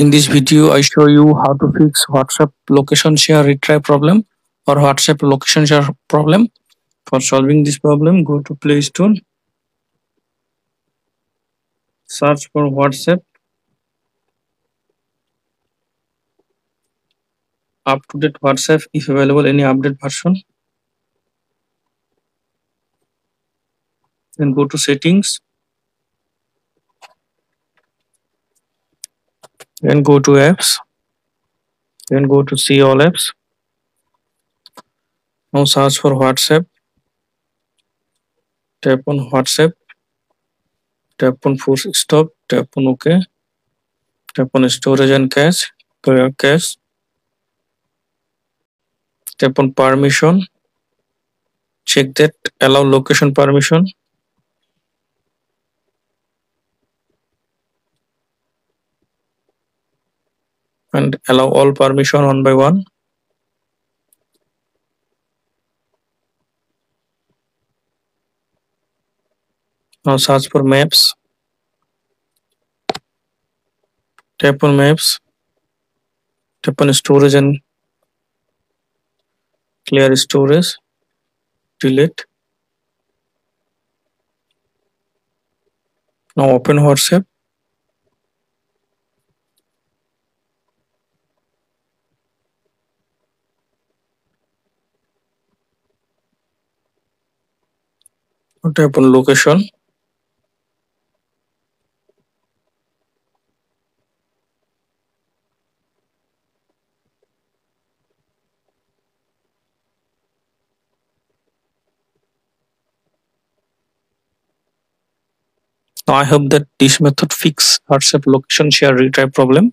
In this video, I show you how to fix WhatsApp location share retry problem or WhatsApp location share problem. For solving this problem, go to Play Store, search for WhatsApp. Up-to-date WhatsApp if available, any update version. Then go to Settings. Then go to Apps, then go to See All Apps. Now search for WhatsApp, tap on WhatsApp, tap on Force Stop, tap on OK, tap on Storage and Cache, Clear Cache, tap on Permission, check that Allow Location Permission. And allow all permission one by one. Now search for Maps. Tap on Maps. Tap on Storage and Clear Storage. Delete. Now open WhatsApp. Tap on Location. Now I hope that this method fixes WhatsApp location share retry problem.